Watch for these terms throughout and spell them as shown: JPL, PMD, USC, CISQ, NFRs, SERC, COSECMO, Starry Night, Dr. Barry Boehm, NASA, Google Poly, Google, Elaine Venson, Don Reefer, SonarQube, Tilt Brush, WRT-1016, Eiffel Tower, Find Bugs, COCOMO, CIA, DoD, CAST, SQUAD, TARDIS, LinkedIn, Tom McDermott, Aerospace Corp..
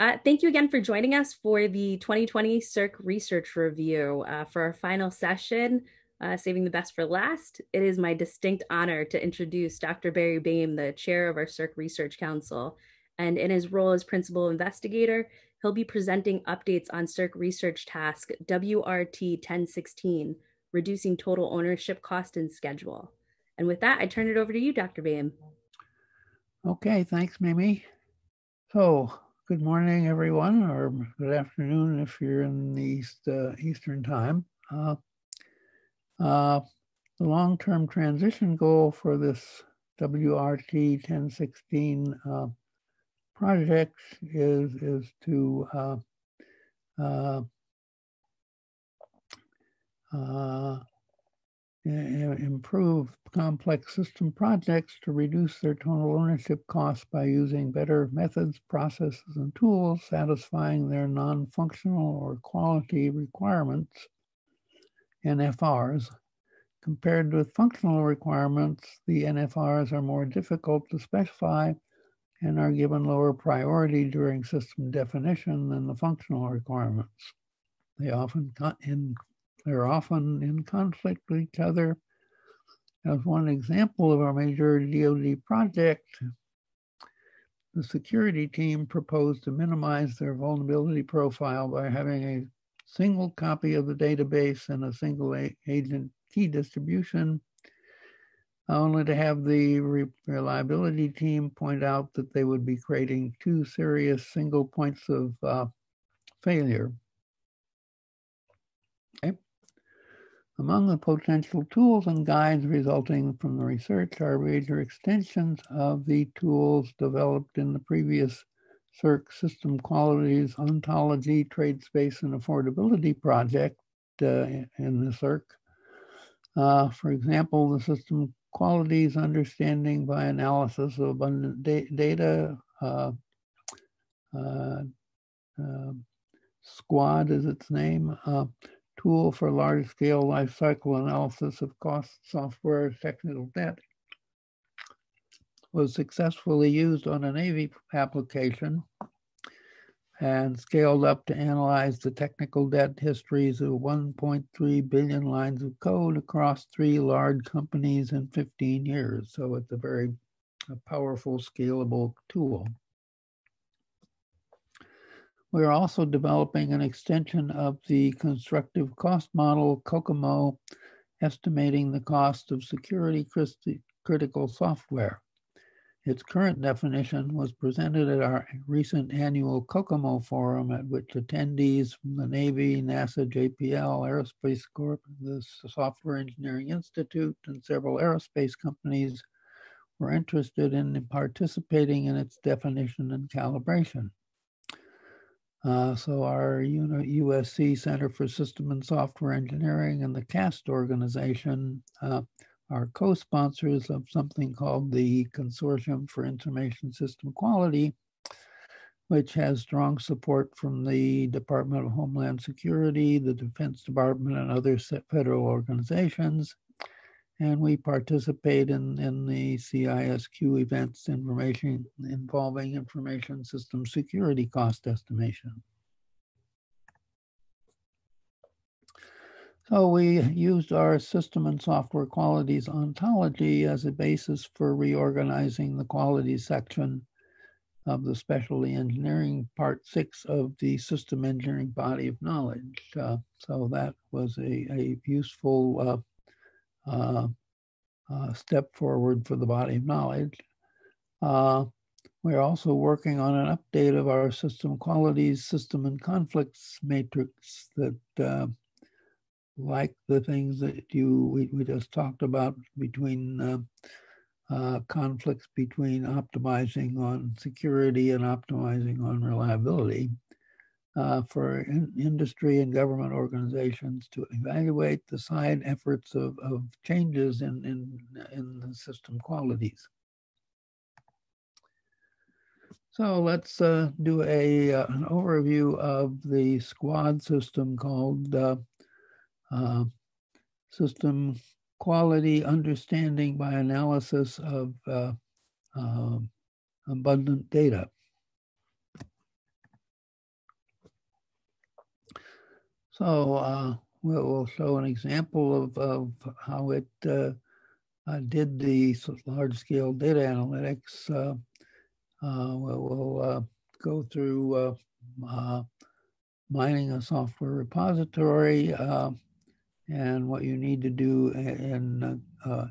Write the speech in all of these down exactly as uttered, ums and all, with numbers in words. Uh, thank you again for joining us for the twenty twenty SERC Research Review. Uh, for our final session, uh, saving the best for last, it is my distinct honor to introduce Doctor Barry Boehm, the chair of our SERC Research Council. And in his role as principal investigator, he'll be presenting updates on SERC research task W R T ten sixteen, reducing total ownership cost and schedule. And with that, I turn it over to you, Doctor Boehm. Okay, thanks, Mimi. So, good morning, everyone, or good afternoon if you're in the East, uh, Eastern time. Uh, uh, the long-term transition goal for this W R T ten sixteen uh, project is, is to uh, uh, uh, improve complex system projects to reduce their total ownership costs by using better methods, processes, and tools, satisfying their non-functional or quality requirements, N F Rs. Compared with functional requirements, the N F Rs are more difficult to specify and are given lower priority during system definition than the functional requirements. They often in They're often in conflict with each other. As one example of our major D O D project, the security team proposed to minimize their vulnerability profile by having a single copy of the database and a single agent key distribution, only to have the reliability team point out that they would be creating two serious single points of uh, failure. Okay. Among the potential tools and guides resulting from the research are major extensions of the tools developed in the previous SERC System Qualities, Ontology, Trade Space, and Affordability project uh, in the SERC. Uh, for example, the System Qualities Understanding by Analysis of Abundant da Data, uh, uh, uh, SQUAD is its name, uh, tool for large-scale life cycle analysis of cost, software, technical debt, was successfully used on a Navy application and scaled up to analyze the technical debt histories of one point three billion lines of code across three large companies in fifteen years. So it's a very a powerful, scalable tool. We are also developing an extension of the constructive cost model, COCOMO, estimating the cost of security critical software. Its current definition was presented at our recent annual COCOMO forum, at which attendees from the Navy, NASA, J P L, Aerospace Corp., the Software Engineering Institute, and several aerospace companies were interested in participating in its definition and calibration. Uh, so our you know, U S C Center for System and Software Engineering and the CAST organization uh, are co-sponsors of something called the Consortium for Information System Quality, which has strong support from the Department of Homeland Security, the Defense Department, and other federal organizations. And we participate in, in the C I S Q events information involving information system security cost estimation. So we used our system and software qualities ontology as a basis for reorganizing the quality section of the specialty engineering part six of the system engineering body of knowledge. Uh, so that was a, a useful uh, Uh, uh, step forward for the body of knowledge. Uh, we're also working on an update of our system qualities, system and conflicts matrix that, uh, like the things that you we, we just talked about between uh, uh, conflicts between optimizing on security and optimizing on reliability. Uh, for in industry and government organizations to evaluate the side efforts of, of changes in, in, in the system qualities. So let's uh, do a, uh, an overview of the SQUAD system called uh, uh, System Quality Understanding by Analysis of uh, uh, Abundant Data. So uh, we'll show an example of, of how it uh, uh, did the large-scale data analytics. Uh, uh, we'll uh, go through uh, uh, mining a software repository uh, and what you need to do in uh,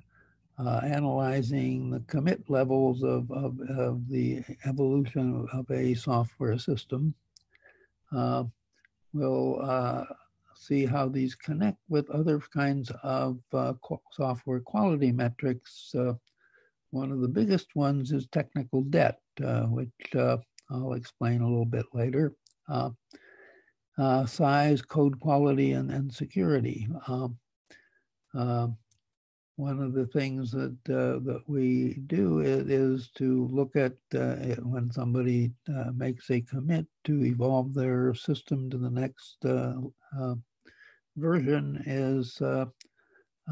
uh, analyzing the commit levels of, of, of the evolution of a software system. Uh, We'll uh, see how these connect with other kinds of uh, qu software quality metrics. Uh, one of the biggest ones is technical debt, uh, which uh, I'll explain a little bit later. Uh, uh, size, code quality, and, and security. Um, uh, one of the things that uh, that we do is, is to look at uh, when somebody uh, makes a commit to evolve their system to the next uh, uh, version is uh,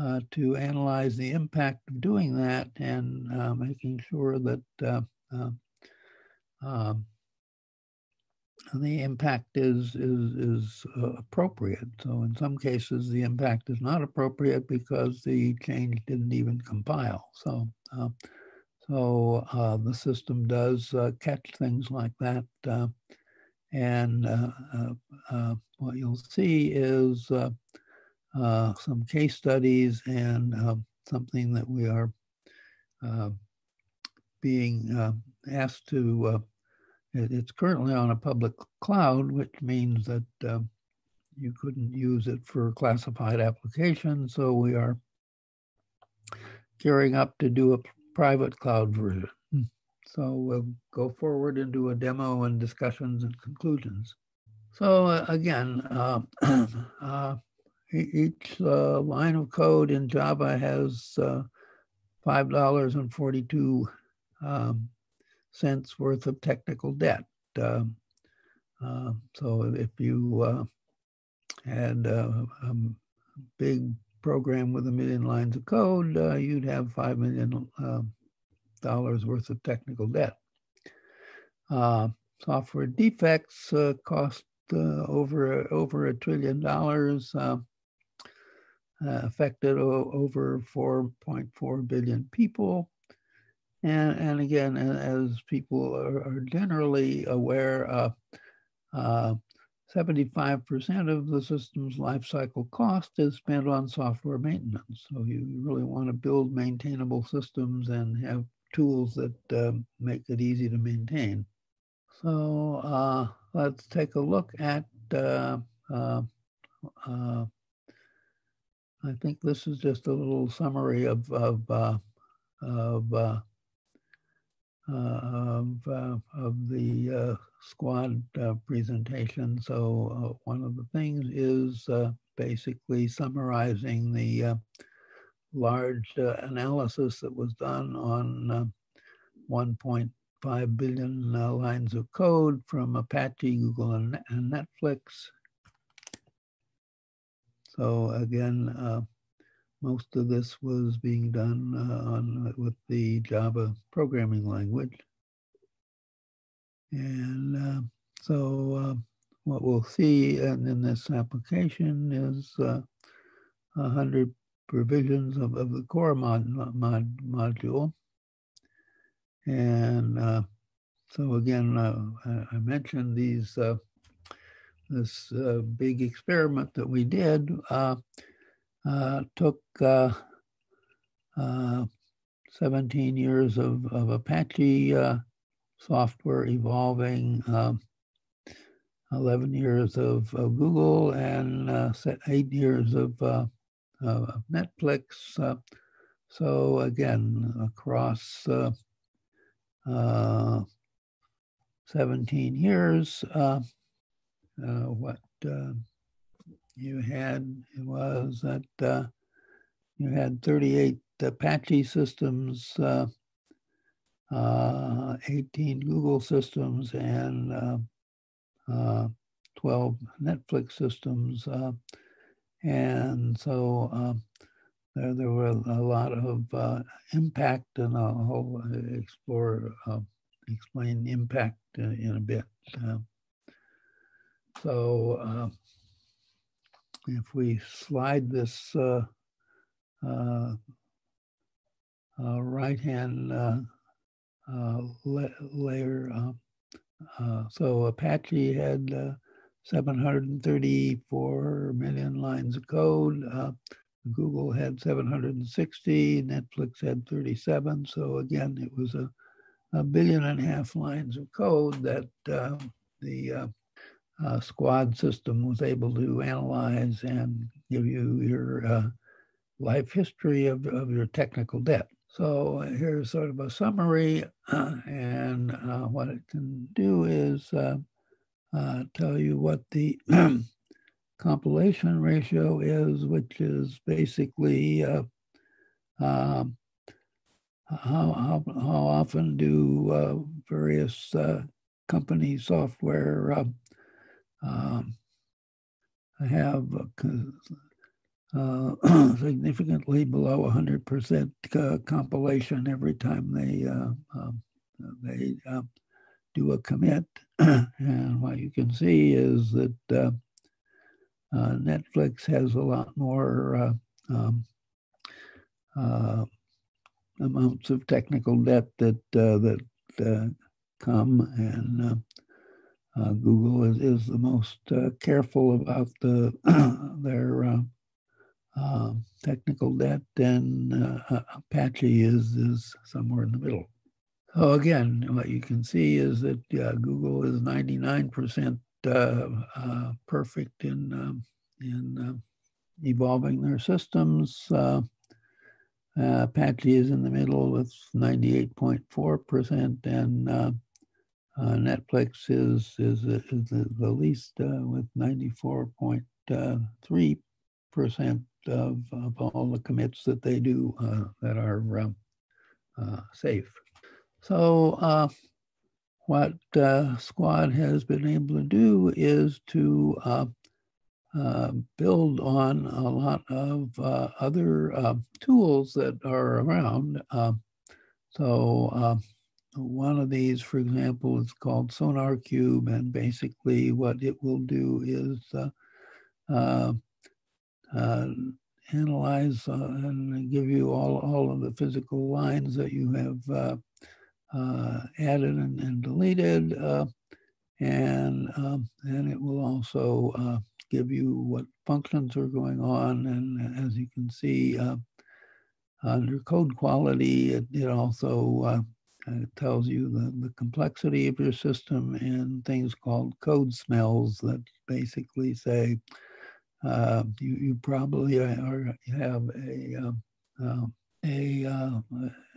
uh, to analyze the impact of doing that and uh, making sure that uh, uh, uh, the impact is is is uh, appropriate. So in some cases, the impact is not appropriate because the change didn't even compile. So uh, so uh, the system does uh, catch things like that. Uh, and uh, uh, uh, what you'll see is uh, uh, some case studies and uh, something that we are uh, being uh, asked to uh, It's currently on a public cloud, which means that uh, you couldn't use it for classified applications. So we are gearing up to do a private cloud version. So we'll go forward into a demo and discussions and conclusions. So uh, again, uh, uh, each uh, line of code in Java has uh, five dollars and forty-two um, cents worth of technical debt. Uh, uh, so if you uh, had a, a big program with a million lines of code, uh, you'd have five million uh, dollars worth of technical debt. Uh, software defects uh, cost uh, over over a trillion dollars. Uh, uh, affected o over four point four billion people. And, and again, as people are, are generally aware, uh, uh, seventy-five percent of the system's life cycle cost is spent on software maintenance. So you really want to build maintainable systems and have tools that uh, make it easy to maintain. So uh, let's take a look at, uh, uh, uh, I think this is just a little summary of, of, uh, of uh, Uh, of, uh, of the uh, SQUAD uh, presentation. So uh, one of the things is uh, basically summarizing the uh, large uh, analysis that was done on uh, one point five billion uh, lines of code from Apache, Google, and, and Netflix. So again, uh, most of this was being done uh, on, with the Java programming language. And uh, so uh, what we'll see in, in this application is uh, one hundred provisions of, of the core mod, mod, module. And uh, so again, uh, I, I mentioned these uh, this uh, big experiment that we did. Uh, Uh, took uh, uh, seventeen years of, of Apache uh, software evolving, uh, eleven years of, of Google, and uh, eight years of, uh, of Netflix. Uh, so again, across uh, uh, seventeen years, uh, uh, what uh, you had was that uh, you had thirty-eight Apache systems, uh, uh, eighteen Google systems, and uh, uh, twelve Netflix systems. Uh, and so uh, there, there were a lot of uh, impact, and I'll explore, uh, explain impact in a bit. Uh, so, uh, if we slide this uh, uh, uh, right-hand uh, uh, la layer, uh, uh, so Apache had uh, seven hundred thirty-four million lines of code. Uh, Google had seven hundred sixty, Netflix had thirty-seven. So again, it was a, a billion and a half lines of code that uh, the uh, uh, SQUAD system was able to analyze and give you your uh, life history of, of your technical debt. So here's sort of a summary, uh, and uh, what it can do is uh, uh, tell you what the compilation ratio is, which is basically uh, uh, how, how, how often do uh, various uh, company software uh, uh, have uh, significantly below one hundred percent uh, compilation every time they uh, uh, they uh, do a commit. And what you can see is that uh, Uh, Netflix has a lot more uh, um, uh, amounts of technical debt that uh, that uh, come, and uh, uh, Google is, is the most uh, careful about the their uh, uh, technical debt, and uh, Apache is is somewhere in the middle. So again, what you can see is that uh, Google is ninety-nine percent. Uh, uh, perfect in um, in uh, evolving their systems. Uh, uh, Apache is in the middle with ninety-eight point four percent, and uh, uh, Netflix is is, is the, the least uh, with ninety-four point three percent of, of all the commits that they do uh, that are um, uh, safe. So. Uh, What uh, SQUAD has been able to do is to uh, uh, build on a lot of uh, other uh, tools that are around. Uh, so uh, one of these, for example, is called SonarQube, and basically what it will do is uh, uh, uh, analyze uh, and give you all, all of the physical lines that you have uh, Uh, added and, and deleted, uh, and um, and it will also uh, give you what functions are going on. And as you can see, uh, under code quality, it, it also uh, it tells you the, the complexity of your system, and things called code smells that basically say uh, you, you probably are, have a uh, uh, A, uh,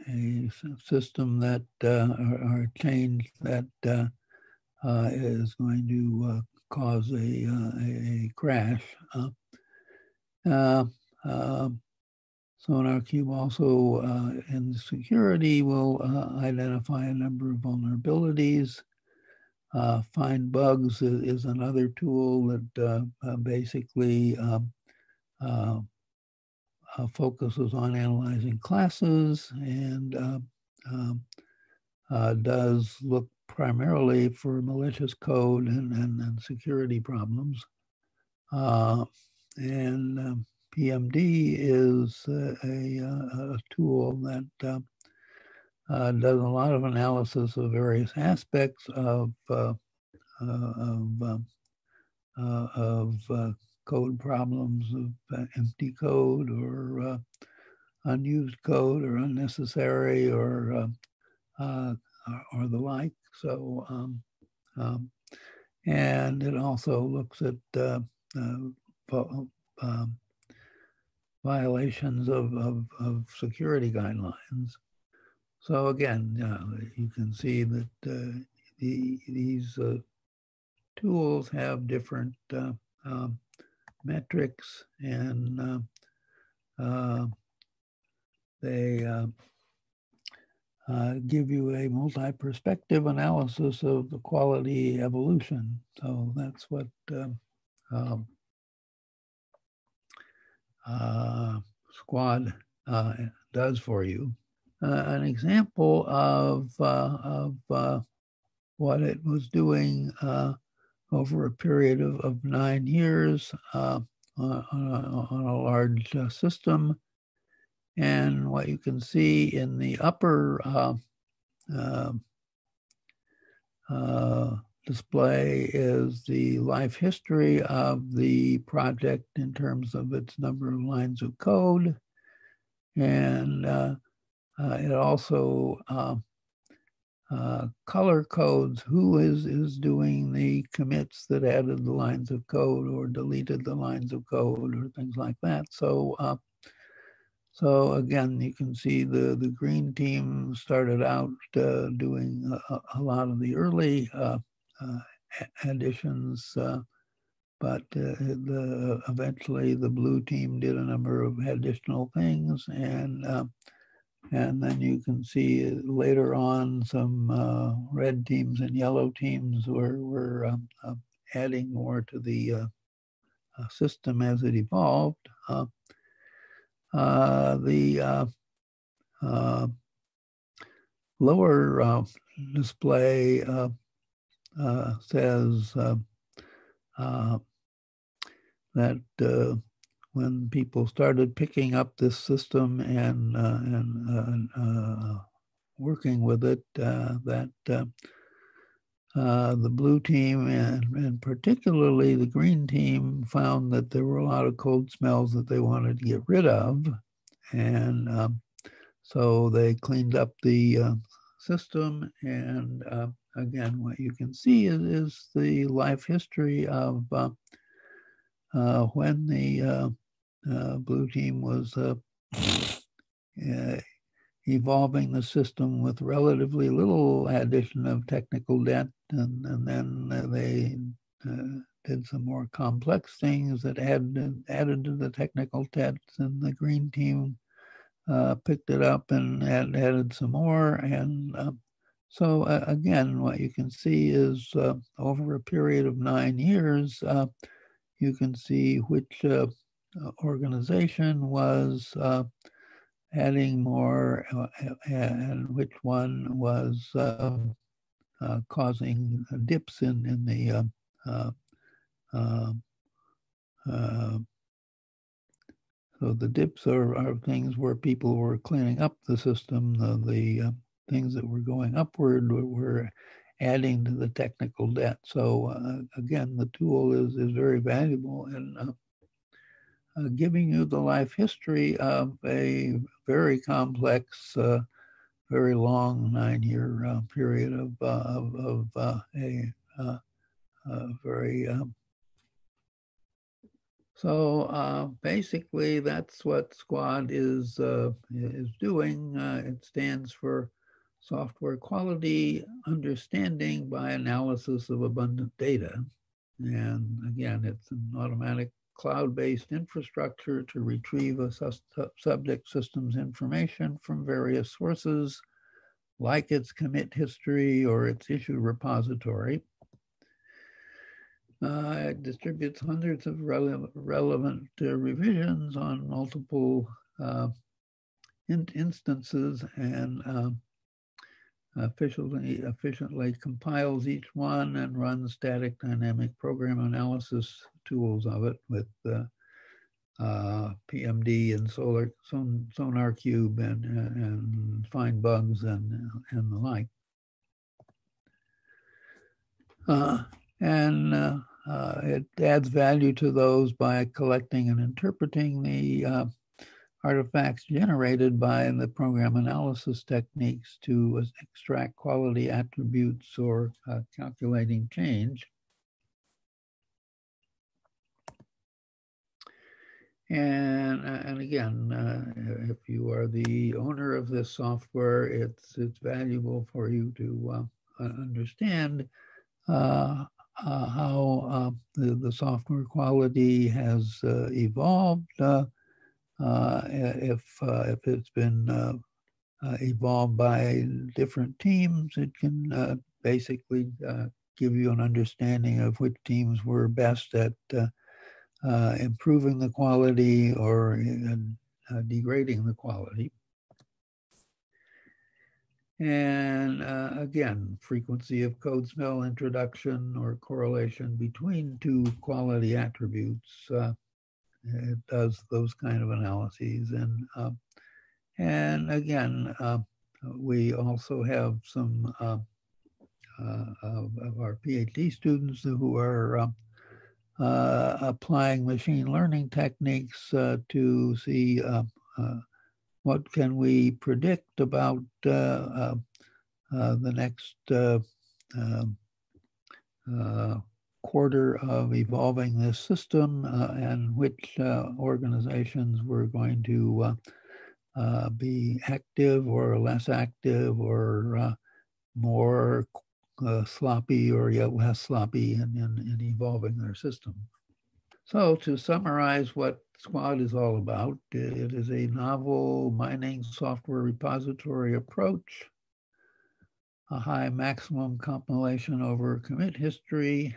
a system that uh, or a change that uh, uh, is going to uh, cause a, uh, a crash. Uh, uh, uh, SonarQube also uh, in security will uh, identify a number of vulnerabilities. Uh, Find Bugs is, is another tool that uh, uh, basically uh, uh, Uh, focuses on analyzing classes, and uh, uh, uh, does look primarily for malicious code and, and, and security problems. Uh, and uh, P M D is uh, a, a tool that uh, uh, does a lot of analysis of various aspects of uh, uh, of uh, uh, of uh, code problems, of uh, empty code or uh, unused code or unnecessary or uh, uh, or the like. So um, um, and it also looks at uh, uh, uh, violations of, of, of security guidelines. So again, uh, you can see that uh, the, these uh, tools have different uh, uh, metrics, and uh, uh, they uh, uh, give you a multi-perspective analysis of the quality evolution. So that's what uh, uh, uh, SQUAD uh, does for you. Uh, an example of uh, of uh, what it was doing uh, over a period of, of nine years uh, on, on, a, on a large uh, system. And what you can see in the upper uh, uh, uh, display is the life history of the project in terms of its number of lines of code. And uh, uh, it also uh, uh, color codes who is, is doing the commits that added the lines of code or deleted the lines of code or things like that. So uh, so again, you can see the, the green team started out uh, doing a, a lot of the early uh, uh, additions, uh, but uh, the, eventually the blue team did a number of additional things. And uh, and then you can see later on some uh, red teams and yellow teams were, were um, uh, adding more to the uh, uh, system as it evolved. Uh, Uh, the uh, uh, lower uh, display uh, uh, says uh, uh, that uh, when people started picking up this system and uh, and uh, uh, working with it, uh, that uh, Uh, the blue team and, and particularly the green team found that there were a lot of cold smells that they wanted to get rid of. And uh, so they cleaned up the uh, system. And uh, again, what you can see is, is the life history of uh, uh, when the uh, uh, blue team was uh, uh, evolving the system with relatively little addition of technical debt. And, and then they uh, did some more complex things that added, added to the technical debt. And the green team uh, picked it up and add, added some more. And uh, so uh, again, what you can see is uh, over a period of nine years, uh, you can see which uh, organization was uh, adding more uh, and which one was uh, uh, causing dips in, in the uh, uh, uh, so the dips are, are things where people were cleaning up the system. The, the uh, things that were going upward were adding to the technical debt. So uh, again, the tool is, is very valuable and uh, Uh, giving you the life history of a very complex, uh, very long nine-year uh, period of, uh, of, of uh, a uh, uh, very. Um... So uh, basically, that's what SQUAD is uh, is doing. Uh, it stands for Software Quality Understanding by Analysis of Abundant Data, and again, it's an automatic cloud-based infrastructure to retrieve a subject system's information from various sources, like its commit history or its issue repository. Uh, it distributes hundreds of rele relevant uh, revisions on multiple uh, in instances and uh, efficiently, efficiently compiles each one and runs static dynamic program analysis tools of it with uh, uh, P M D and Solar, Son, SonarQube and, and Find Bugs and, and the like. Uh, and uh, uh, it adds value to those by collecting and interpreting the uh, artifacts generated by the program analysis techniques to extract quality attributes or uh, calculating change. And, and again, uh, if you are the owner of this software, it's, it's valuable for you to uh, understand uh, uh, how uh, the, the software quality has uh, evolved. Uh, uh, if, uh, if it's been uh, uh, evolved by different teams, it can uh, basically uh, give you an understanding of which teams were best at uh, Uh, improving the quality or uh, uh, degrading the quality. And uh, again, frequency of code smell introduction or correlation between two quality attributes uh, it does those kind of analyses. And uh, and again, uh, we also have some uh, uh, of, of our PhD students who are uh, uh, applying machine learning techniques uh, to see uh, uh, what can we predict about uh, uh, uh, the next uh, uh, uh, quarter of evolving this system, uh, and which uh, organizations were going to uh, uh, be active or less active, or uh, more uh, sloppy or yet less sloppy in, in, in evolving their system. So to summarize what SQUAD is all about, it is a novel mining software repository approach, a high maximum compilation over commit history,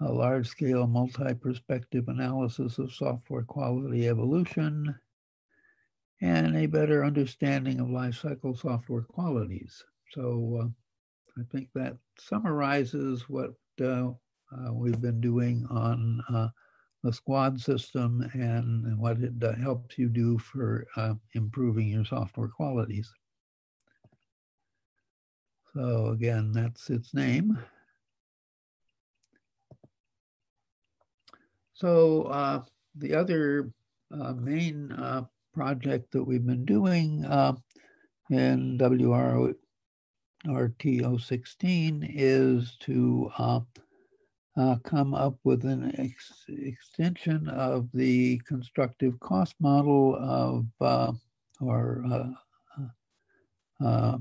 a large-scale multi-perspective analysis of software quality evolution, and a better understanding of lifecycle software qualities. So uh, I think that summarizes what uh, uh, we've been doing on uh, the SQUAD system and what it uh, helps you do for uh, improving your software qualities. So again, that's its name. So uh, the other uh, main uh, project that we've been doing uh, in W R T zero one six is to uh, uh, come up with an ex extension of the constructive cost model of uh, or uh, uh,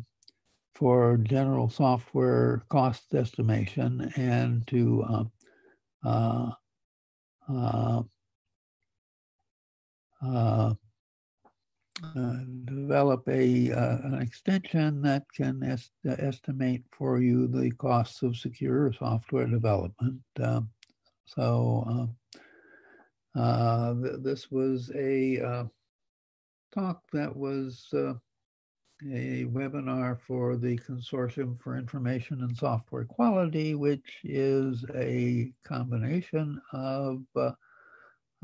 for general software cost estimation, and to uh, uh, Uh, uh, uh, develop a, uh, an extension that can est estimate for you the costs of secure software development. Uh, so uh, uh, th this was a uh, talk that was uh, a webinar for the Consortium for Information and Software Quality, which is a combination of uh,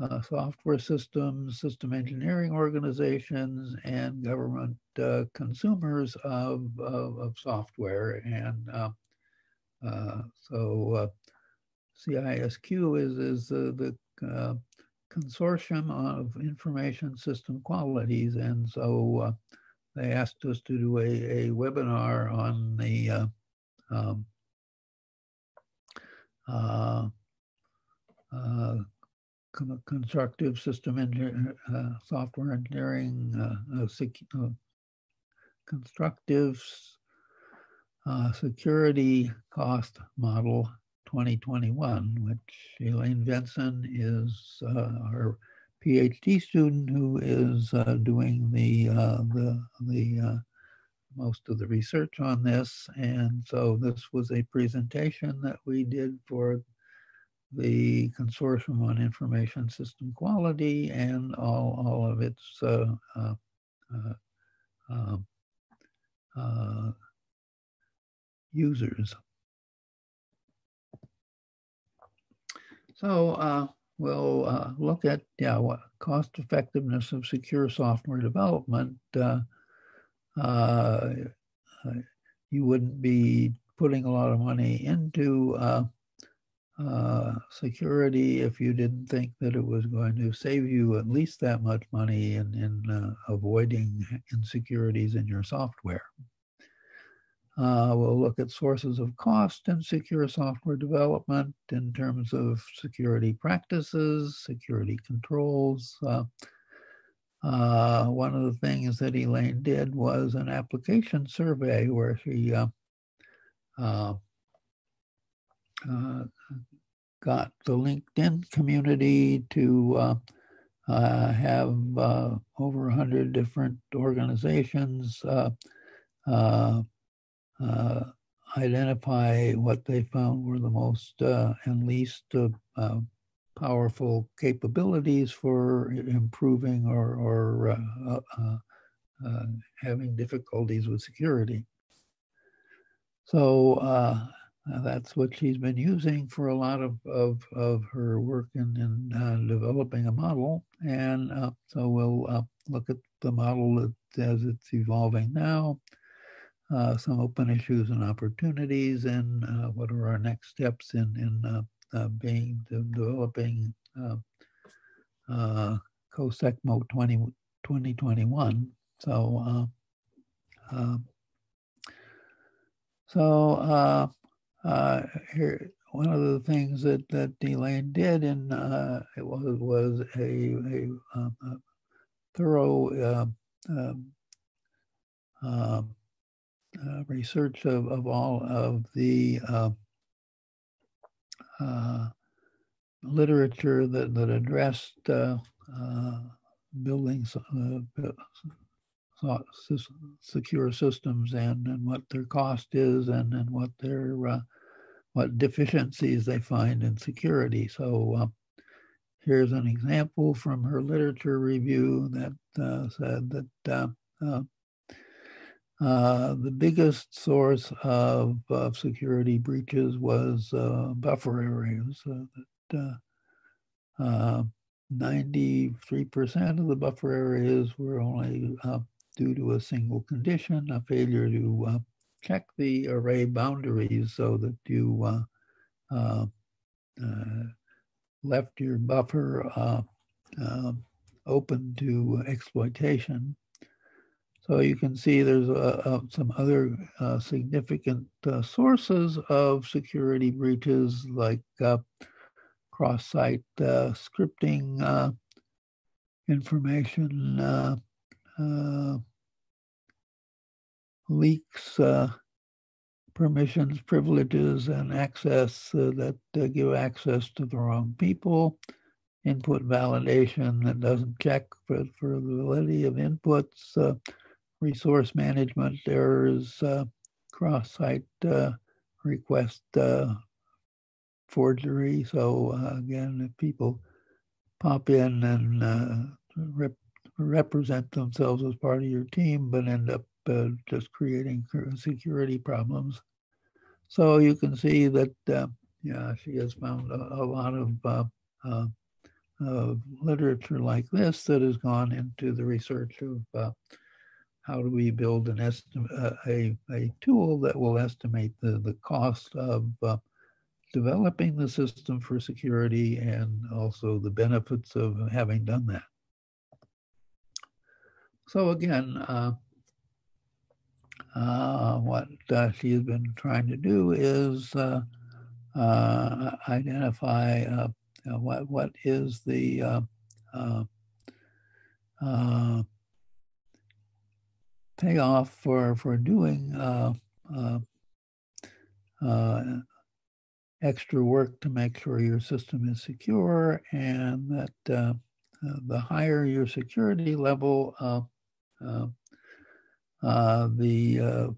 uh, software systems, system engineering organizations, and government uh, consumers of, of, of software. And uh, uh, so uh, C I S Q is, is uh, the uh, Consortium of Information System Qualities. And so uh, they asked us to do a, a webinar on the uh, um, uh, uh, constructive system engineering, uh, software engineering, uh, uh, uh, constructive uh, security cost model twenty twenty-one, which Elaine Venson is uh, our PhD student who is uh, doing the uh, the the uh, most of the research on this. And so this was a presentation that we did for the Consortium on Information System Quality and all all of its uh, uh, uh, uh, users. So. Uh, We'll uh, look at yeah, what cost effectiveness of secure software development. Uh, uh, you wouldn't be putting a lot of money into uh, uh, security if you didn't think that it was going to save you at least that much money in, in uh, avoiding insecurities in your software. Uh, we'll look at sources of cost in secure software development in terms of security practices, security controls. Uh, uh, one of the things that Elaine did was an application survey where she uh, uh, uh, got the LinkedIn community to uh, uh, have uh, over one hundred different organizations uh, uh, Uh, identify what they found were the most uh, and least uh, uh, powerful capabilities for improving or, or uh, uh, uh, having difficulties with security. So uh, Uh, that's what she's been using for a lot of, of, of her work in, in uh, developing a model. And uh, so we'll uh, look at the model as it's evolving now, uh, some open issues and opportunities, and uh, what are our next steps in, in uh, uh, being developing uh, uh, COSECMO twenty twenty-one. So, uh, uh, so uh, uh, here, one of the things that that Elaine did, and uh, it was was a, a, a thorough uh, uh, uh, uh, research of of all of the uh, uh, literature that that addressed uh, uh, building uh, secure systems and, and what their cost is, and, and what their uh, what deficiencies they find in security. So uh, here's an example from her literature review that uh, said that uh, uh, uh, the biggest source of, of security breaches was uh, buffer areas. Uh, that uh, uh, ninety-three percent of the buffer areas were only uh, due to a single condition, a failure to uh, check the array boundaries so that you uh, uh, uh, left your buffer uh, uh, open to exploitation. So you can see there's uh, uh, some other uh, significant uh, sources of security breaches, like uh, cross-site uh, scripting uh, information, uh, uh, leaks, uh, permissions, privileges, and access uh, that uh, give access to the wrong people, input validation that doesn't check for, for the validity of inputs, uh, resource management errors, uh, cross-site uh, request uh, forgery. So uh, again, if people pop in and uh, rip represent themselves as part of your team, but end up uh, just creating security problems. So you can see that, uh, yeah, she has found a, a lot of, uh, uh, of literature like this that has gone into the research of uh, how do we build an uh, a, a tool that will estimate the, the cost of uh, developing the system for security, and also the benefits of having done that. So again, uh, uh, what uh, she has been trying to do is uh, uh, identify uh, what what is the uh, uh, uh, payoff for for doing uh, uh, uh, extra work to make sure your system is secure, and that uh, uh, the higher your security level, Uh, Uh, uh, the uh,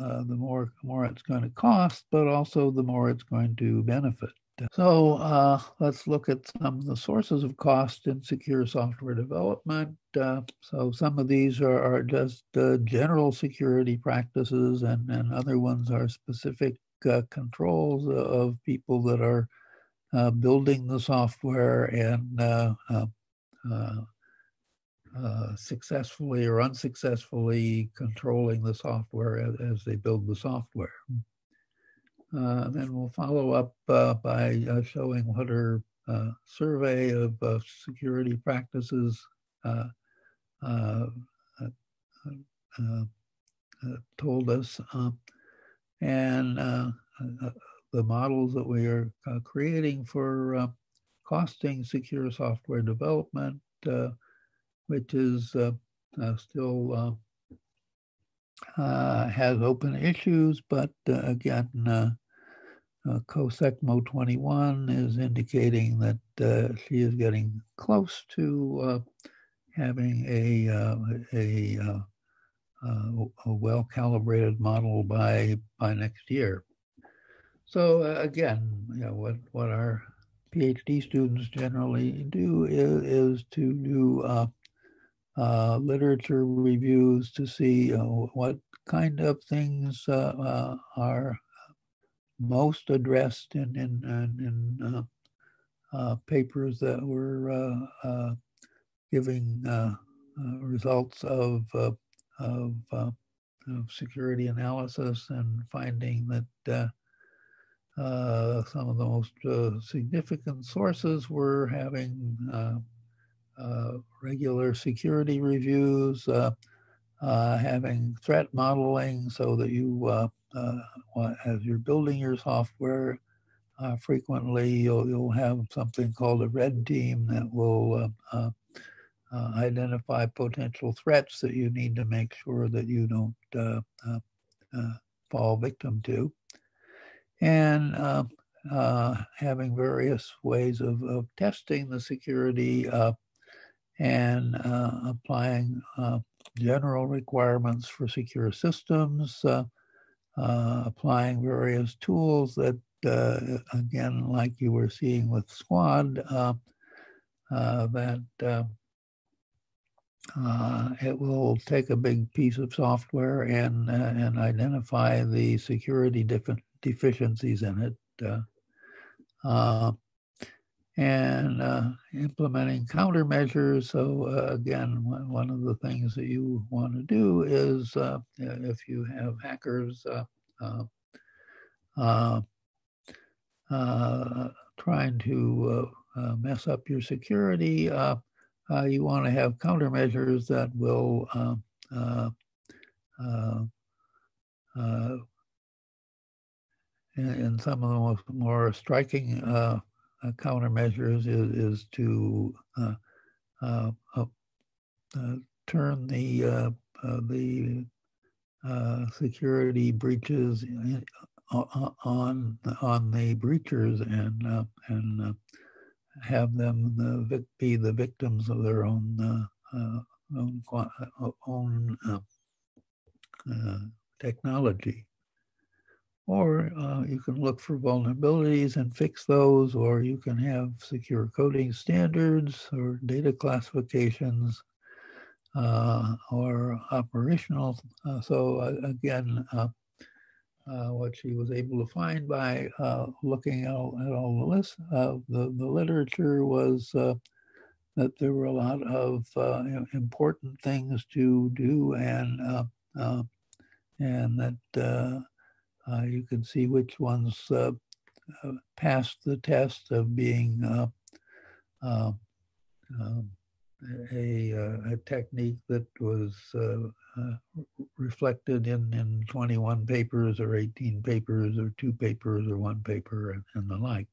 uh, the more more it's going to cost, but also the more it's going to benefit. So uh, let's look at some of the sources of cost in secure software development. Uh, so some of these are, are just uh, general security practices, and, and other ones are specific uh, controls of people that are uh, building the software and uh, uh, uh, Uh, successfully or unsuccessfully controlling the software as, as they build the software. Uh, then we'll follow up uh, by uh, showing what her uh, survey of uh, security practices uh, uh, uh, uh, uh, told us, uh, and uh, uh, the models that we are uh, creating for uh, costing secure software development, uh, which is uh, uh, still uh, uh, has open issues, but uh, again, uh, uh, COSECMO twenty-one is indicating that uh, she is getting close to uh, having a uh, a, uh, uh, a well-calibrated model by by next year. So uh, again, you know, what what our PhD students generally do is, is to do Uh, Uh, literature reviews to see uh, what kind of things uh, uh, are most addressed in, in, in uh, uh, papers that were uh, uh, giving uh, uh, results of, uh, of, uh, of security analysis and finding that uh, Uh, some of the most uh, significant sources were having uh, uh, regular security reviews, uh, uh, having threat modeling so that you, uh, uh, as you're building your software, uh, frequently you'll, you'll have something called a red team that will uh, uh, uh, identify potential threats that you need to make sure that you don't uh, uh, uh, fall victim to. And uh, uh, having various ways of, of testing the security uh, and uh, applying uh, general requirements for secure systems, uh, uh, applying various tools that, uh, again, like you were seeing with SQUAD, uh, uh, that uh, Uh, it will take a big piece of software and uh, and identify the security deficiencies in it, uh, uh, and uh, implementing countermeasures. So uh, again, one, one of the things that you want to do is uh, if you have hackers uh, uh, uh, uh, trying to uh, uh, mess up your security, Uh, Uh, you want to have countermeasures that will uh, uh, uh, uh, in, in some of the most, more striking uh, uh, countermeasures is, is to uh, uh, uh, uh, turn the uh, uh, the uh, security breaches on on the breachers and uh, and uh, have them the, be the victims of their own uh, uh, own, own uh, uh, technology. Or uh, you can look for vulnerabilities and fix those, or you can have secure coding standards or data classifications uh, or operational. Uh, so uh, again, uh, Uh, what she was able to find by uh, looking at all, at all the list of uh, the, the literature was uh, that there were a lot of uh, important things to do, and uh, uh, and that uh, uh, you can see which ones uh, uh, passed the test of being uh, uh, uh, A, uh, a technique that was uh, uh, reflected in, in twenty-one papers or eighteen papers or two papers or one paper and, and the like.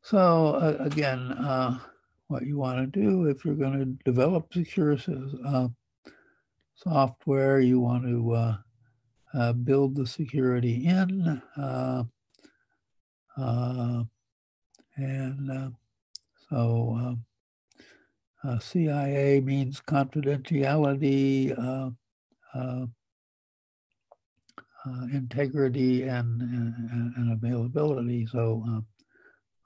So uh, again, uh, what you want to do if you're going to develop secure uh, software, you want to uh, uh, build the security in. Uh, uh, And uh, so uh, uh, C I A means confidentiality, uh, uh, uh, integrity, and, and, and availability. So uh,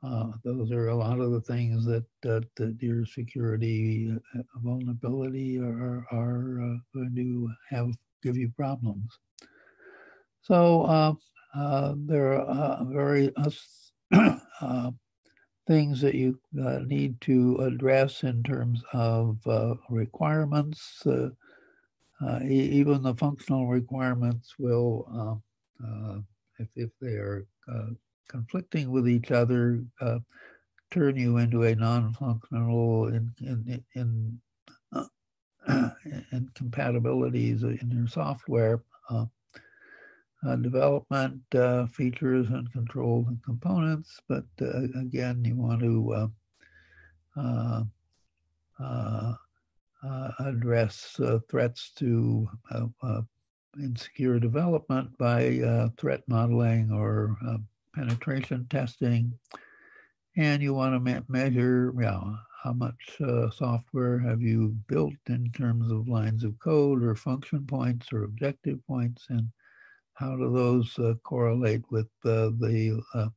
uh, those are a lot of the things that, uh, that your security uh, vulnerability are, are uh, going to have give you problems. So uh, uh, there are uh, very uh, uh, things that you uh, need to address in terms of uh, requirements. Uh, uh, e even the functional requirements will, uh, uh, if, if they are uh, conflicting with each other, uh, turn you into a non-functional in, in, in, uh, incompatibilities in your software. Uh, Uh, development, uh, features and controls and components, but uh, again, you want to uh, uh, uh, uh, address uh, threats to uh, uh, insecure development by uh, threat modeling or uh, penetration testing, and you want to me measure, yeah, how much uh, software have you built in terms of lines of code or function points or objective points, and how do those uh, correlate with uh, the uh,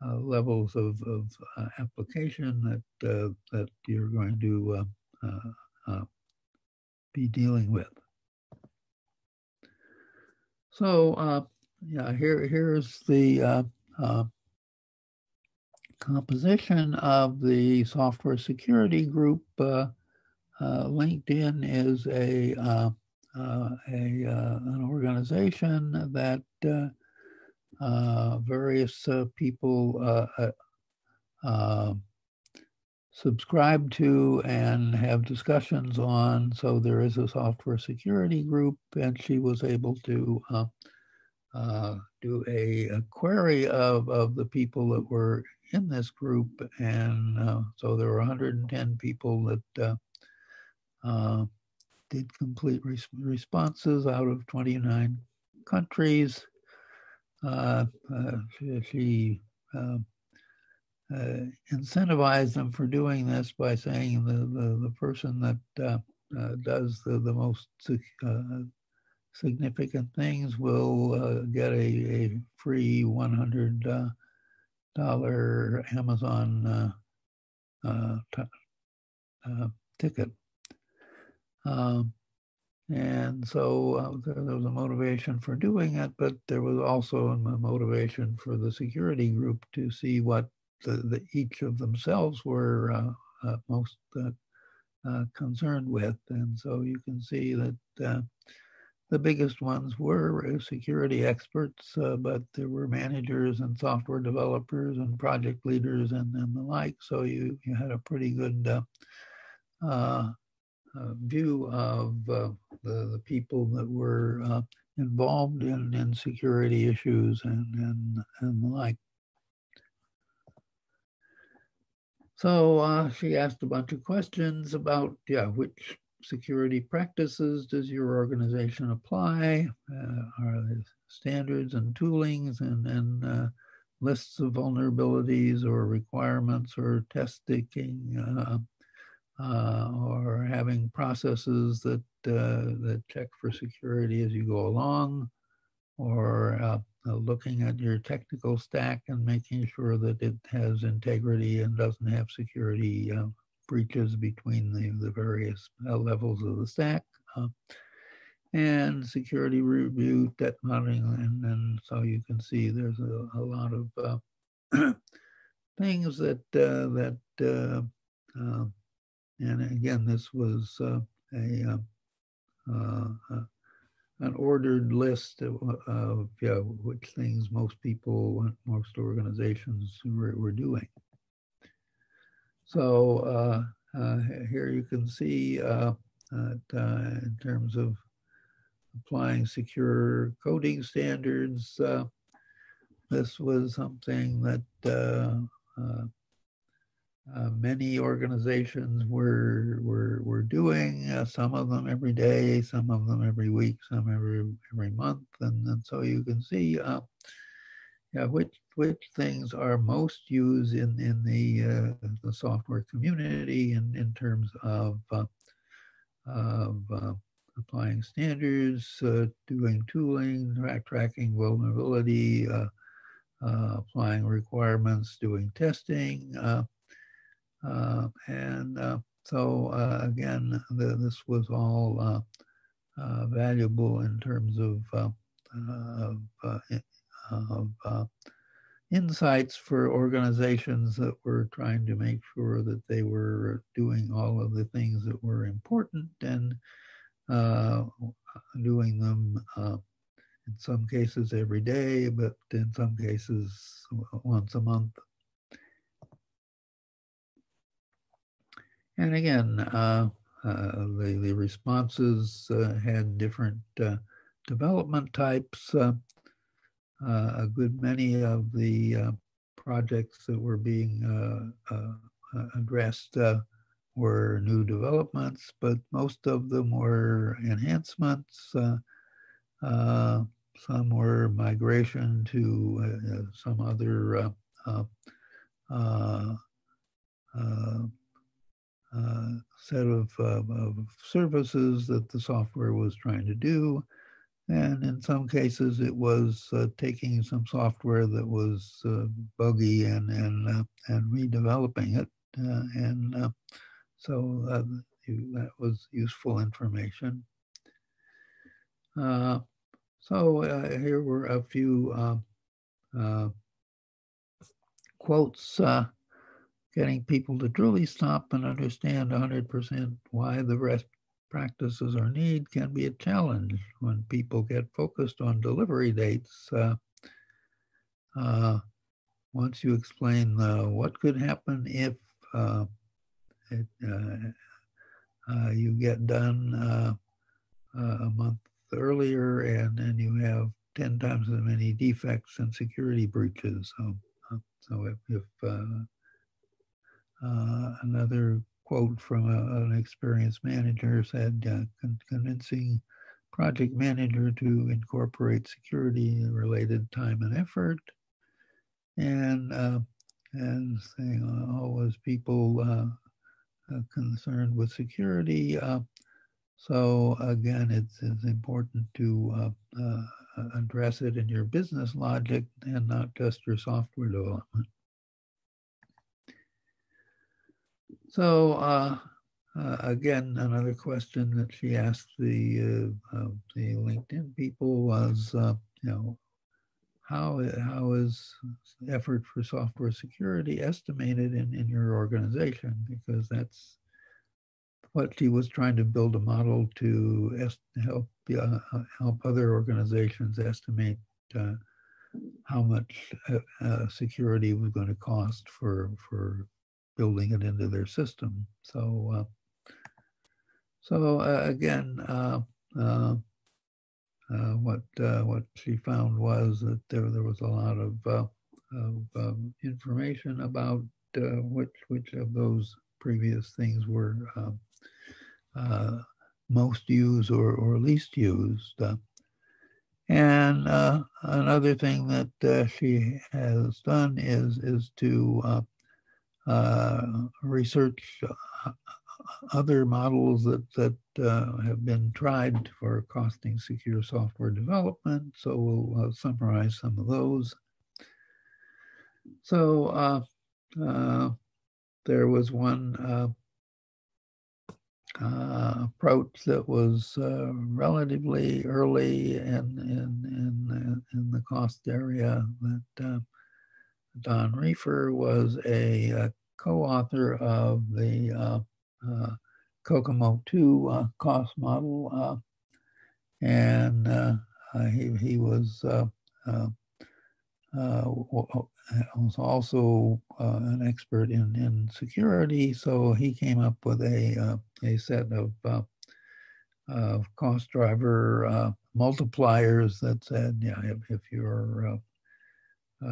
uh, levels of, of uh, application that uh, that you're going to uh, uh, uh, be dealing with? So uh, yeah, here here's the uh, uh, composition of the software security group. Uh, uh, LinkedIn is a uh, uh, a uh, an organization that uh, uh, various uh, people uh, uh, subscribe to and have discussions on. So there is a software security group, and she was able to uh, uh, do a, a query of, of the people that were in this group. And uh, so there were one hundred ten people that uh, uh, did complete res responses out of twenty-nine countries. Uh, uh, she, she uh, Uh, incentivize them for doing this by saying the, the, the person that uh, uh, does the, the most uh, significant things will uh, get a, a free one hundred dollar uh, Amazon uh, uh, uh, ticket. Um, and so uh, there, there was a motivation for doing it, but there was also a motivation for the security group to see what The, the, each of themselves were uh, uh, most uh, uh, concerned with. And so you can see that uh, the biggest ones were security experts, uh, but there were managers and software developers and project leaders and, and the like. So you, you had a pretty good uh, uh, uh, view of uh, the, the people that were uh, involved in, in security issues and, and, and the like. So uh, she asked a bunch of questions about, yeah, which security practices does your organization apply? Uh, are there standards and toolings and, and uh, lists of vulnerabilities or requirements or testing uh, uh, or having processes that, uh, that check for security as you go along, or uh, Uh, looking at your technical stack and making sure that it has integrity and doesn't have security uh, breaches between the, the various uh, levels of the stack, uh, and security review, debt monitoring, and, and so you can see there's a, a lot of uh, things that uh, that uh, uh, and again this was uh, a uh, uh, an ordered list of, of yeah, which things most people, most organizations were, were doing. So uh, uh, here you can see uh, that, uh, in terms of applying secure coding standards, uh, this was something that uh, uh, Uh, many organizations were were were doing, uh, some of them every day, some of them every week, some every every month, and, and so you can see uh, yeah, which which things are most used in in the uh, the software community in in terms of uh, of uh, applying standards, uh, doing tooling, track tracking vulnerability, uh, uh, applying requirements, doing testing. Uh, Uh, and uh, so, uh, again, the, this was all uh, uh, valuable in terms of, uh, of, uh, of uh, insights for organizations that were trying to make sure that they were doing all of the things that were important and uh, doing them uh, in some cases every day, but in some cases once a month. And again, uh, uh, the, the responses uh, had different uh, development types. Uh, uh, a good many of the uh, projects that were being uh, uh, addressed uh, were new developments, but most of them were enhancements. Uh, uh, some were migration to uh, some other uh, uh, uh, uh, Uh, set of, uh, of services that the software was trying to do. And in some cases, it was uh, taking some software that was uh, buggy and, and, uh, and redeveloping it. Uh, and uh, so uh, that was useful information. Uh, So uh, here were a few uh, uh, quotes uh, getting people to truly stop and understand one hundred percent why the best practices are needed can be a challenge when people get focused on delivery dates. Uh, uh, once you explain uh, what could happen if uh, it, uh, uh, you get done uh, uh, a month earlier and then you have ten times as many defects and security breaches. So, uh, so if, if uh, Uh, another quote from a, an experienced manager said, uh, con convincing project manager to incorporate security-related time and effort, and uh, and saying uh, always people uh, uh, concerned with security. Uh, so again, it's, it's important to uh, uh, address it in your business logic and not just your software development. So uh, uh, again, another question that she asked the uh, uh, the LinkedIn people was, uh, you know, how how is effort for software security estimated in in your organization? Because that's what she was trying to build a model to est help uh, help other organizations estimate uh, how much uh, uh, security was going to cost for for. building it into their system. So, uh, so uh, again, uh, uh, uh, what uh, what she found was that there there was a lot of, uh, of um, information about uh, which which of those previous things were uh, uh, most used or or least used. Uh, and uh, another thing that uh, she has done is is to uh, Uh, research uh, other models that, that uh, have been tried for costing secure software development. So we'll uh, summarize some of those. So uh, uh, there was one uh, uh, approach that was uh, relatively early in, in, in, in the cost area that uh, Don Reefer was a, a co-author of the uh, uh, COCOMO two uh, cost model, uh, and uh, he he was uh, uh, uh, was also uh, an expert in in security, so he came up with a uh, a set of uh, of cost driver uh, multipliers that said, yeah, if, if you're uh,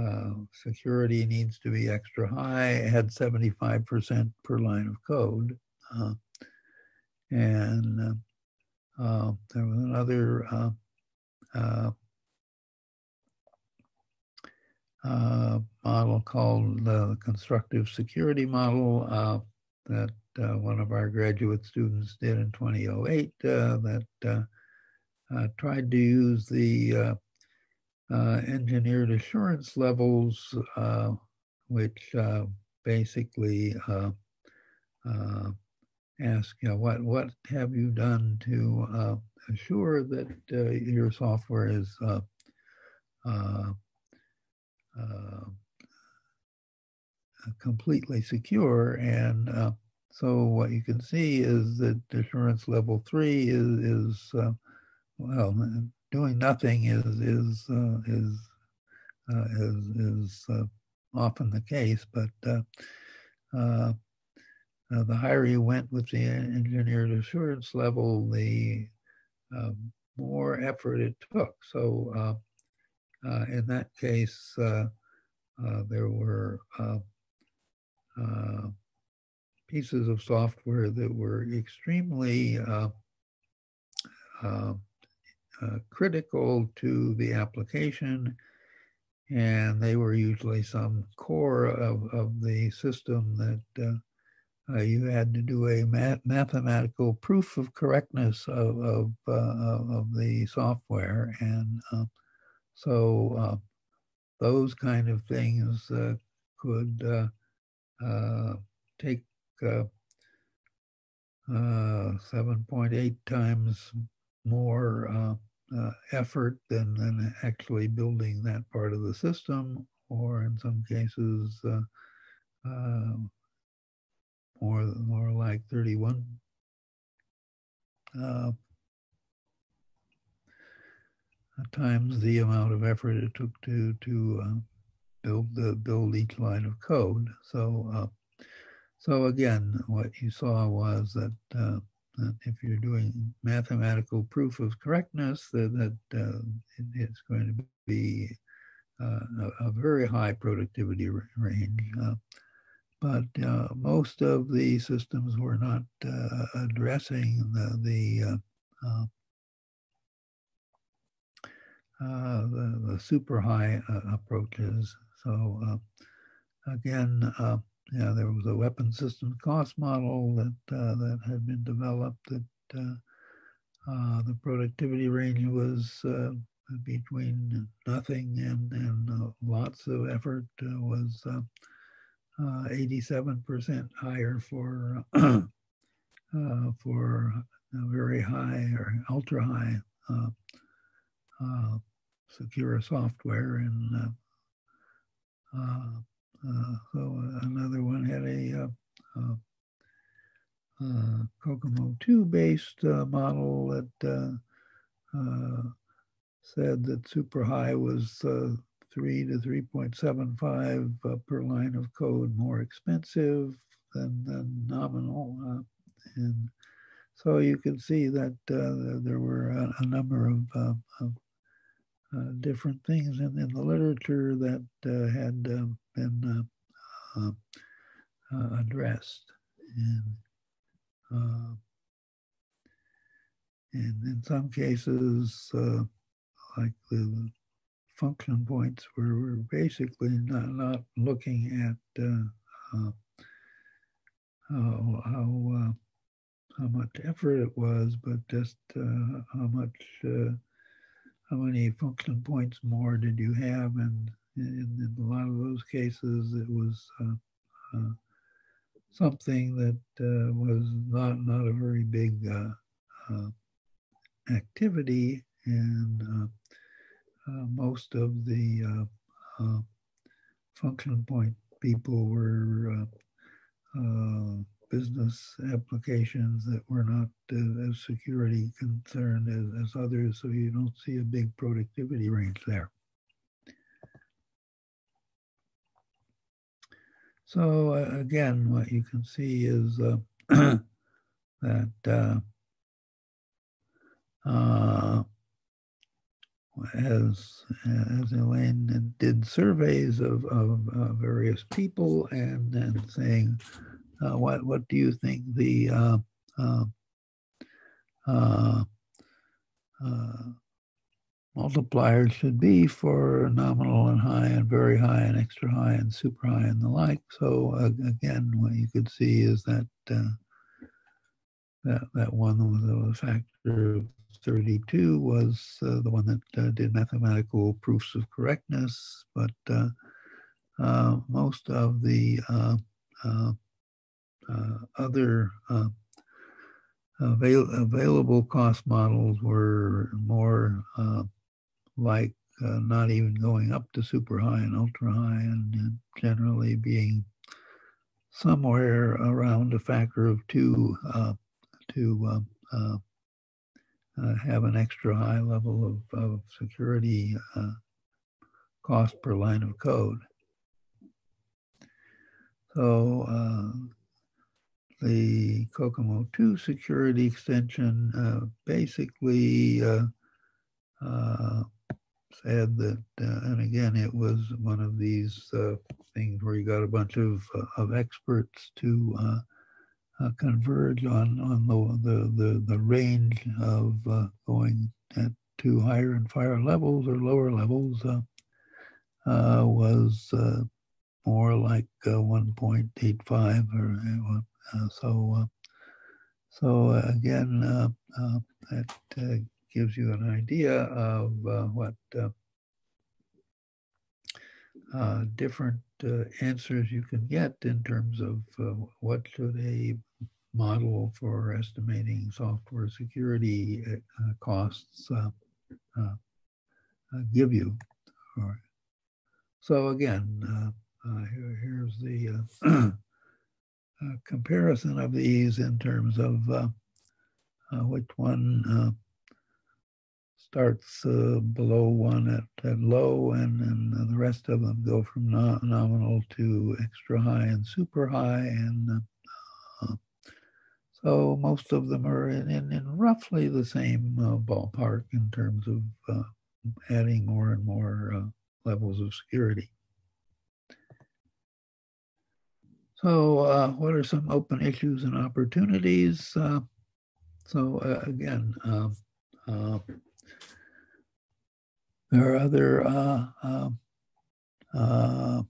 Uh, security needs to be extra high, it had seventy-five percent per line of code. Uh, and uh, uh, there was another uh, uh, uh, model called the constructive security model uh, that uh, one of our graduate students did in two thousand eight uh, that uh, uh, tried to use the uh, Uh, engineered assurance levels, uh, which uh, basically uh, uh, ask, you know, what what have you done to uh, assure that uh, your software is uh, uh, uh, completely secure? And uh, so what you can see is that assurance level three is is uh, well. Doing nothing is is uh, is, uh, is is uh, often the case, but uh, uh, uh, the higher you went with the engineered assurance level, the uh, more effort it took. So uh, uh, in that case, uh, uh, there were uh, uh, pieces of software that were extremely uh, uh, Uh, critical to the application, and they were usually some core of, of the system that uh, uh, you had to do a math mathematical proof of correctness of of, uh, of the software, and uh, so uh, those kind of things uh, could uh, uh, take uh, uh, seven point eight times more. Uh, uh, effort than, than actually building that part of the system, or in some cases, uh, uh, more, more like thirty-one. Uh, times the amount of effort it took to to uh, build the build each line of code. So uh, so again, what you saw was that, uh, that if you're doing mathematical proof of correctness, that, that uh, it, it's going to be uh, a, a very high productivity range. Uh, but uh, most of the systems were not uh, addressing the the uh, uh, Uh, the, the super high uh, approaches. So uh, again, uh, yeah, there was a weapon system cost model that uh, that had been developed. That uh, uh, the productivity range was uh, between nothing and and uh, lots of effort uh, was eighty-seven percent higher for uh, uh, for very high or ultra high uh, uh, secure software. And uh, uh, uh, so another one had a uh, uh, COCOMO two based uh, model that uh, uh, said that super high was uh, three to three point seven five uh, per line of code more expensive than, than nominal. Uh, and so you can see that uh, there were a, a number of, uh, of Uh, different things in, in the literature that uh, had uh, been uh, uh, uh, addressed. And, uh, and in some cases, uh, like the function points were, were basically not, not looking at uh, uh, how, how, uh, how much effort it was, but just uh, how much uh, how many function points more did you have? And in, in a lot of those cases, it was uh, uh, something that uh, was not, not a very big uh, uh, activity. And uh, uh, most of the uh, uh, function point people were uh, uh, business applications that were not uh, as security concerned as, as others, so you don't see a big productivity range there. So uh, again, what you can see is uh, that uh, uh, as as Elaine did surveys of, of uh, various people and then saying, Uh, what what do you think the uh, uh, uh, uh, multipliers should be for nominal and high and very high and extra high and super high and the like? So uh, again, what you could see is that uh, that that one was a factor of thirty-two was uh, the one that uh, did mathematical proofs of correctness, but uh, uh, most of the uh, uh, Uh, other uh, avail available cost models were more uh, like uh, not even going up to super high and ultra high, and, and generally being somewhere around a factor of two uh, to uh, uh, uh, have an extra high level of, of security uh, cost per line of code. So uh, the COCOMO two security extension uh, basically uh, uh, said that, uh, and again, it was one of these uh, things where you got a bunch of uh, of experts to uh, uh, converge on on the the the, the range of uh, going at to higher and higher levels or lower levels uh, uh, was uh, more like uh, one point eight five or. Uh, Uh, so, uh, so uh, again, uh, uh, that uh, gives you an idea of uh, what uh, uh, different uh, answers you can get in terms of uh, what should a model for estimating software security uh, costs uh, uh, give you. All right. So again, uh, uh, here, here's the uh, uh, comparison of these in terms of uh, uh, which one uh, starts uh, below one at, at low, and, and the rest of them go from no nominal to extra high and super high. And uh, so most of them are in, in, in roughly the same uh, ballpark in terms of uh, adding more and more uh, levels of security. So uh, what are some open issues and opportunities? Uh, so uh, again, uh, uh, there are other uh, uh, uh,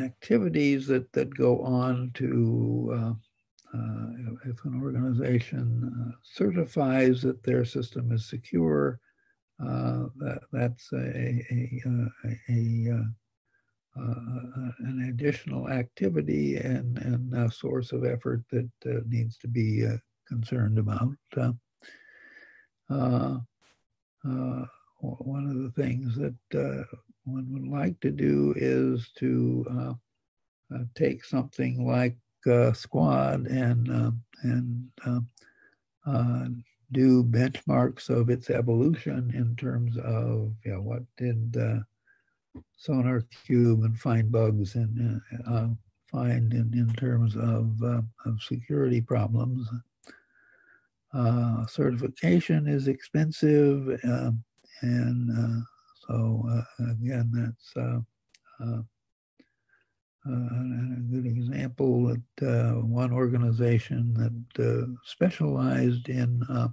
activities that, that go on to, uh, uh, if an organization uh, certifies that their system is secure, uh, that, that's a, a, a, a, a uh, an additional activity and, and a source of effort that uh, needs to be uh, concerned about. Uh, uh, Uh, one of the things that uh, one would like to do is to uh, uh, take something like uh, SQUAD and uh, and uh, uh, do benchmarks of its evolution in terms of, you know, what did uh, SonarQube and Find Bugs and uh, uh, find in in terms of uh, of security problems. Uh, certification is expensive, uh, and uh, so uh, again, that's uh, uh, uh, a good example that uh, one organization that uh, specialized in uh,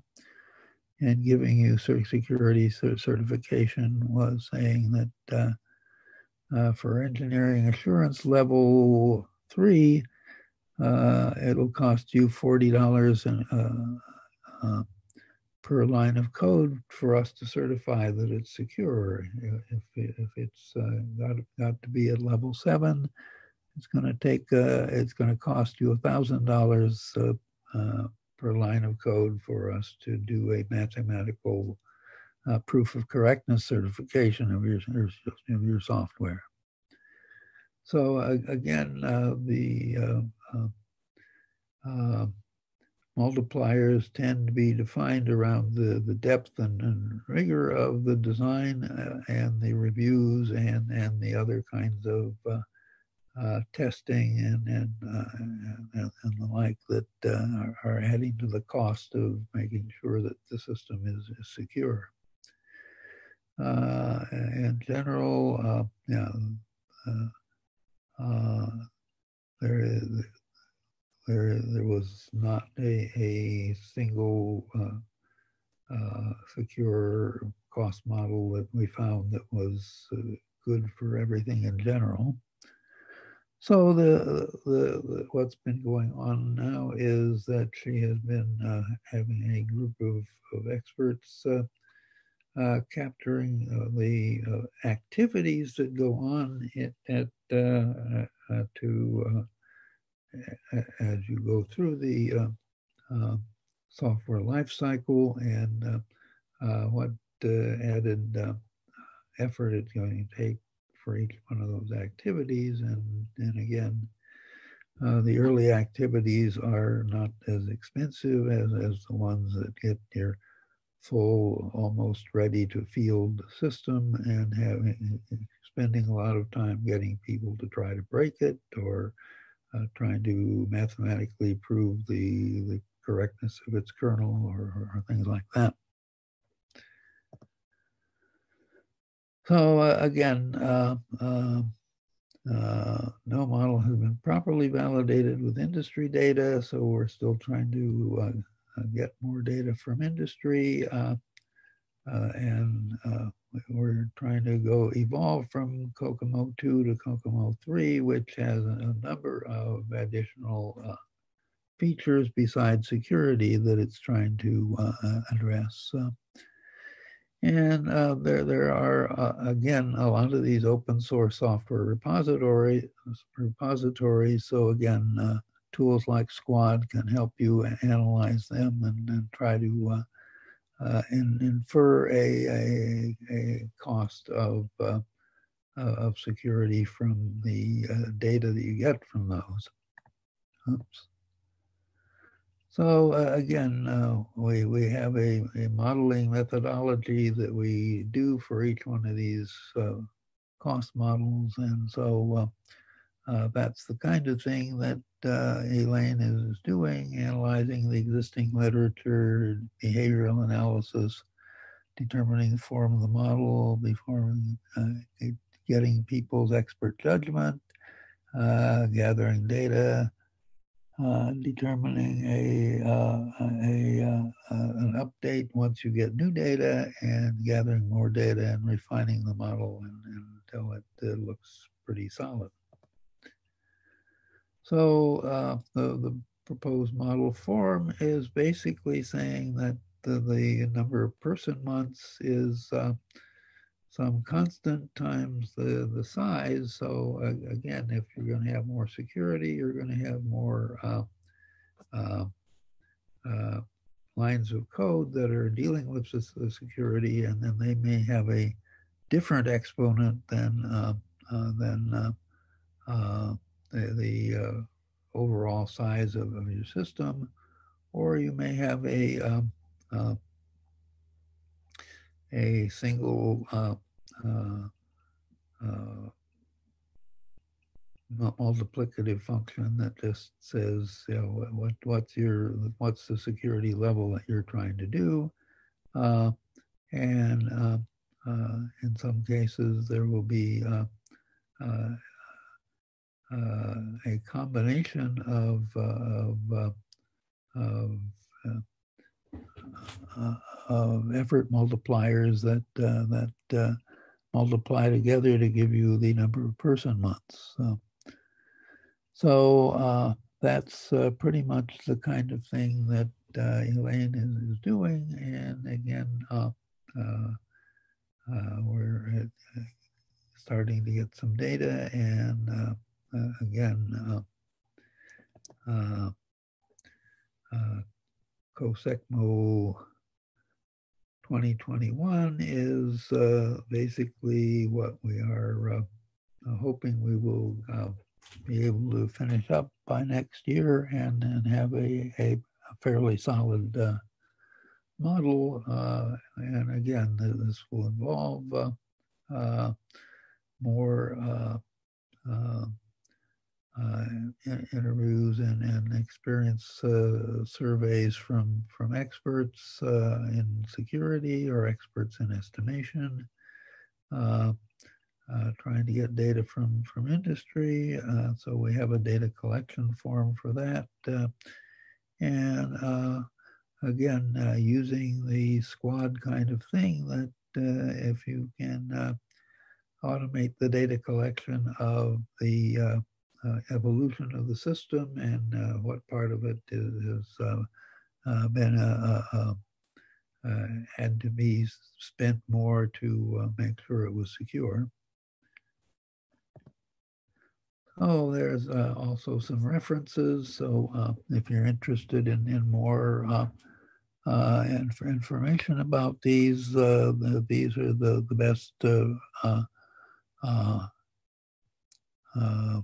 in giving you security certification was saying that uh, uh, for engineering assurance level three, uh, it'll cost you forty dollars and uh, Uh, per line of code for us to certify that it's secure. If, if it's uh, got, got to be at level seven, it's going to take, uh, it's going to cost you one thousand dollars uh, uh, per line of code for us to do a mathematical uh, proof of correctness certification of your, of your software. So uh, again, uh, the uh, uh, uh, multipliers tend to be defined around the, the depth and, and rigor of the design uh, and the reviews and, and the other kinds of uh, uh, testing and, and, uh, and, and the like that uh, are, are adding to the cost of making sure that the system is, is secure. Uh, in general, uh, yeah, uh, uh, there is There, there was not a, a single uh, uh, secure cost model that we found that was uh, good for everything in general. So the, the, the what's been going on now is that she has been uh, having a group of, of experts uh, uh, capturing uh, the uh, activities that go on at, at uh, uh, to uh, as you go through the uh, uh, software life cycle and uh, uh, what uh, added uh, effort it's going to take for each one of those activities. And, and again, uh, the early activities are not as expensive as, as the ones that get your full, almost ready to field system and having, spending a lot of time getting people to try to break it or Uh, trying to mathematically prove the, the correctness of its kernel or, or things like that. So uh, again, uh, uh, uh, no model has been properly validated with industry data, so we're still trying to uh, get more data from industry, uh, uh, and uh, we're trying to go evolve from COCOMO two to COCOMO three, which has a number of additional uh, features besides security that it's trying to uh, address. Uh, and uh, there, there are, uh, again, a lot of these open source software repository, repositories. So again, uh, tools like SQUAD can help you analyze them and, and try to uh, uh, and infer a, a, a cost of, uh, of security from the uh, data that you get from those. Oops. So uh, again, uh, we, we have a, a modeling methodology that we do for each one of these uh, cost models. And so uh, uh, that's the kind of thing that uh, Elaine is doing, analyzing the existing literature, behavioral analysis, determining the form of the model, before, uh, getting people's expert judgment, uh, gathering data, Uh, determining a, uh, a uh, uh, an update once you get new data, and gathering more data and refining the model and, and until it uh, looks pretty solid. So uh, the, the proposed model form is basically saying that the, the number of person months is uh, some constant times the, the size. So uh, again, if you're going to have more security, you're going to have more uh, uh, uh, lines of code that are dealing with this, the security, and then they may have a different exponent than uh, uh, than uh, uh, the, the uh, overall size of, of your system, or you may have a uh, uh, a single uh, uh, uh, multiplicative function that just says, you know, what, what's your what's the security level that you're trying to do, uh, and uh, uh, in some cases there will be uh, uh, uh, a combination of uh, of, uh, of uh, Uh, of effort multipliers that uh, that uh, multiply together to give you the number of person months. So, so uh, that's uh, pretty much the kind of thing that uh, Elaine is, is doing. And again, uh, uh, uh, we're at, uh, starting to get some data. And uh, uh, again, uh, uh, uh, COSECMO twenty twenty-one is uh, basically what we are uh, hoping we will uh, be able to finish up by next year, and then have a, a fairly solid uh, model. Uh, and again, this will involve uh, uh, more uh, uh, Uh, interviews and, and experience uh, surveys from, from experts uh, in security, or experts in estimation, uh, uh, trying to get data from, from industry. Uh, so we have a data collection form for that. Uh, and uh, again, uh, using the SQUAD kind of thing, that uh, if you can uh, automate the data collection of the uh, Uh, evolution of the system, and uh, what part of it has uh, uh, been uh, uh, uh, had to be spent more to uh, make sure it was secure. Oh, there's uh, also some references. So uh, if you're interested in, in more uh, uh, and for information about these, uh, the, these are the, the best uh, uh, uh, uh,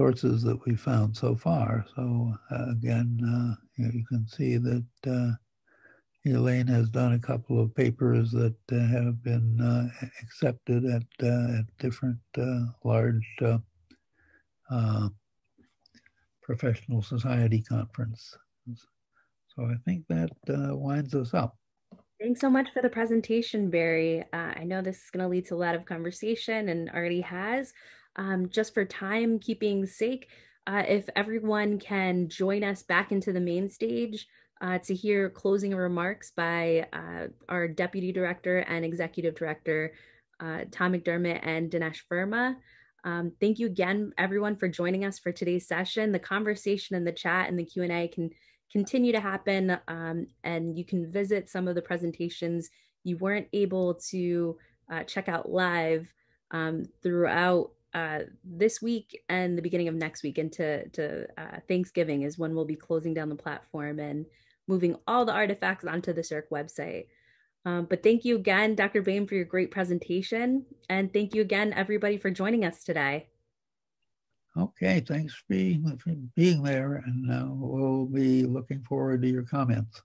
sources that we found so far. So uh, again, uh, you, know, you can see that uh, Elaine has done a couple of papers that uh, have been uh, accepted at, uh, at different uh, large uh, uh, professional society conferences. So I think that uh, winds us up. Thanks so much for the presentation, Barry. Uh, I know this is going to lead to a lot of conversation, and already has. Um, just for timekeeping's sake, uh, if everyone can join us back into the main stage uh, to hear closing remarks by uh, our Deputy Director and Executive Director, uh, Tom McDermott and Dinesh Verma. Um, thank you again, everyone, for joining us for today's session. The conversation in the chat and the Q and A can continue to happen, um, and you can visit some of the presentations you weren't able to uh, check out live um, throughout Uh, this week and the beginning of next week, into to, uh, Thanksgiving is when we'll be closing down the platform and moving all the artifacts onto the SERC website. Um, but thank you again, Doctor Boehm, for your great presentation. And thank you again, everybody, for joining us today. Okay, thanks for being, for being there. And uh, we'll be looking forward to your comments.